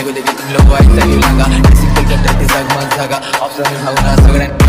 Nigga, they get too low, I tell you, laga. This is the cat that is a manzaga. Observe how